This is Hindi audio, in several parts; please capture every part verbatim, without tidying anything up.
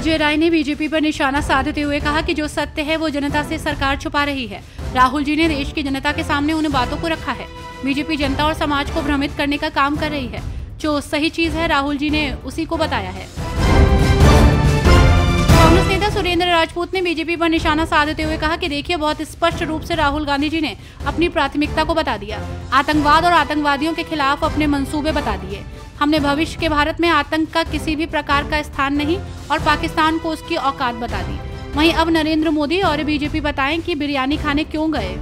अजय राय ने बीजेपी पर निशाना साधते हुए कहा कि जो सत्य है वो जनता से सरकार छुपा रही है। राहुल जी ने देश की जनता के सामने उन बातों को रखा है। बीजेपी जनता और समाज को भ्रमित करने का काम कर रही है। जो सही चीज है राहुल जी ने उसी को बताया है। कांग्रेस नेता सुरेंद्र राजपूत ने बीजेपी पर निशाना साधते हुए कहा कि देखिए, बहुत स्पष्ट रूप से राहुल गांधी जी ने अपनी प्राथमिकता को बता दिया। आतंकवाद और आतंकवादियों के खिलाफ अपने मंसूबे बता दिए। हमने भविष्य के भारत में आतंक का किसी भी प्रकार का स्थान नहीं और पाकिस्तान को उसकी औकात बता दी। वहीं अब नरेंद्र मोदी और बीजेपी बताएं कि बिरयानी खाने क्यों गए।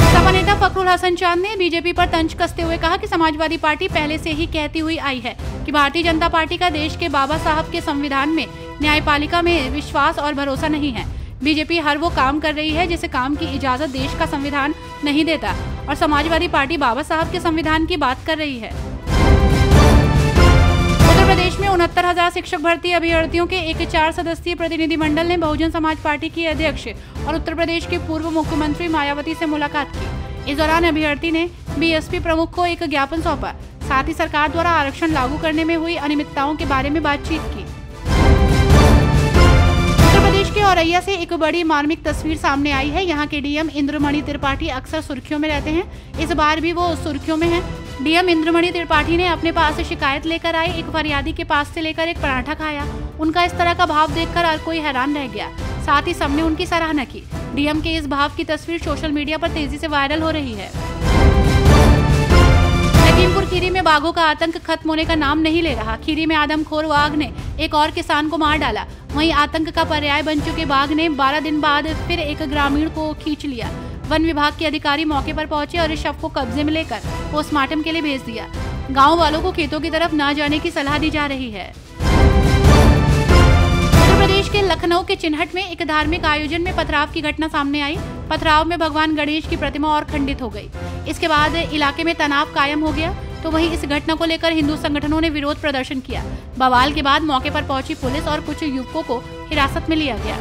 सपा नेता फक्रुल हसन चांद ने बीजेपी पर तंज कसते हुए कहा कि समाजवादी पार्टी पहले से ही कहती हुई आई है कि भारतीय जनता पार्टी का देश के बाबा साहब के संविधान में, न्यायपालिका में विश्वास और भरोसा नहीं है। बीजेपी हर वो काम कर रही है जिसे काम की इजाजत देश का संविधान नहीं देता और समाजवादी पार्टी बाबा साहब के संविधान की बात कर रही है। उत्तर प्रदेश में उनहत्तर हजार शिक्षक भर्ती अभ्यर्थियों के एक चार सदस्यीय प्रतिनिधिमंडल ने बहुजन समाज पार्टी की अध्यक्ष और उत्तर प्रदेश के पूर्व मुख्यमंत्री मायावती से मुलाकात की। इस दौरान अभ्यर्थी ने बीएसपी प्रमुख को एक ज्ञापन सौंपा, साथ ही सरकार द्वारा आरक्षण लागू करने में हुई अनियमितताओं के बारे में बातचीत की। के औरैया से एक बड़ी मार्मिक तस्वीर सामने आई है। यहाँ के डीएम इंद्रमणि त्रिपाठी अक्सर सुर्खियों में रहते हैं, इस बार भी वो सुर्खियों में हैं। डीएम इंद्रमणि त्रिपाठी ने अपने पास से शिकायत लेकर आए एक फरियादी के पास से लेकर एक पराठा खाया। उनका इस तरह का भाव देखकर हर कोई हैरान रह गया, साथ ही सबने उनकी सराहना की। डीएम के इस भाव की तस्वीर सोशल मीडिया पर तेजी से वायरल हो रही है। लखीमपुर खीरी में बाघों का आतंक खत्म होने का नाम नहीं ले रहा। खीरी में आदमखोर बाघ ने एक और किसान को मार डाला। वहीं आतंक का पर्याय बन चुके बाघ ने बारह दिन बाद फिर एक ग्रामीण को खींच लिया। वन विभाग के अधिकारी मौके पर पहुंचे और इस शव को कब्जे में लेकर पोस्टमार्टम के लिए भेज दिया। गांव वालों को खेतों की तरफ ना जाने की सलाह दी जा रही है। उत्तर प्रदेश के लखनऊ के चिन्हट में एक धार्मिक आयोजन में पथराव की घटना सामने आई। पथराव में भगवान गणेश की प्रतिमा और खंडित हो गयी। इसके बाद इलाके में तनाव कायम हो गया, तो वहीं इस घटना को लेकर हिंदू संगठनों ने विरोध प्रदर्शन किया। बवाल के बाद मौके पर पहुंची पुलिस और कुछ युवकों को हिरासत में लिया गया।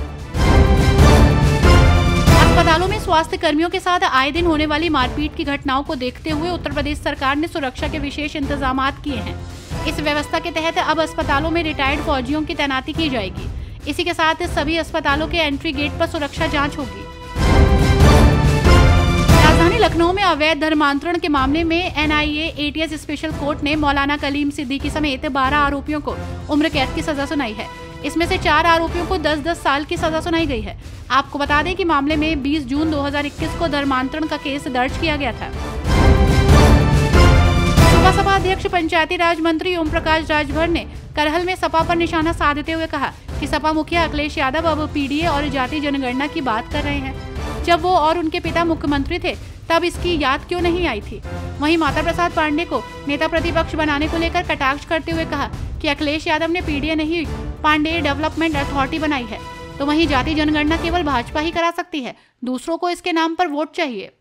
अस्पतालों में स्वास्थ्य कर्मियों के साथ आए दिन होने वाली मारपीट की घटनाओं को देखते हुए उत्तर प्रदेश सरकार ने सुरक्षा के विशेष इंतजाम किए हैं। इस व्यवस्था के तहत अब अस्पतालों में रिटायर्ड फौजियों की तैनाती की जाएगी। इसी के साथ सभी अस्पतालों के एंट्री गेट पर सुरक्षा जाँच होगी। लखनऊ में अवैध धर्मांतरण के मामले में N I A ATS special court ने मौलाना कलीम सिद्दीकी समेत बारह आरोपियों को उम्र कैद की सजा सुनाई है। इसमें से चार आरोपियों को दस दस साल की सजा सुनाई गई है। आपको बता दें कि मामले में बीस जून दो हजार इक्कीस को धर्मांतरण का केस दर्ज किया गया था। सुबह सपा अध्यक्ष पंचायती राज मंत्री ओम प्रकाश राजभर ने करहल में सपा पर निशाना साधते हुए कहा कि सपा मुखिया अखिलेश यादव अब पीडीए और जाति जनगणना की बात कर रहे हैं। जब वो और उनके पिता मुख्यमंत्री थे तब इसकी याद क्यों नहीं आई थी। वहीं माता प्रसाद पांडे को नेता प्रतिपक्ष बनाने को लेकर कटाक्ष करते हुए कहा कि अखिलेश यादव ने पीडीए नहीं, पांडे डेवलपमेंट अथॉरिटी बनाई है। तो वहीं जाति जनगणना केवल भाजपा ही करा सकती है, दूसरों को इसके नाम पर वोट चाहिए।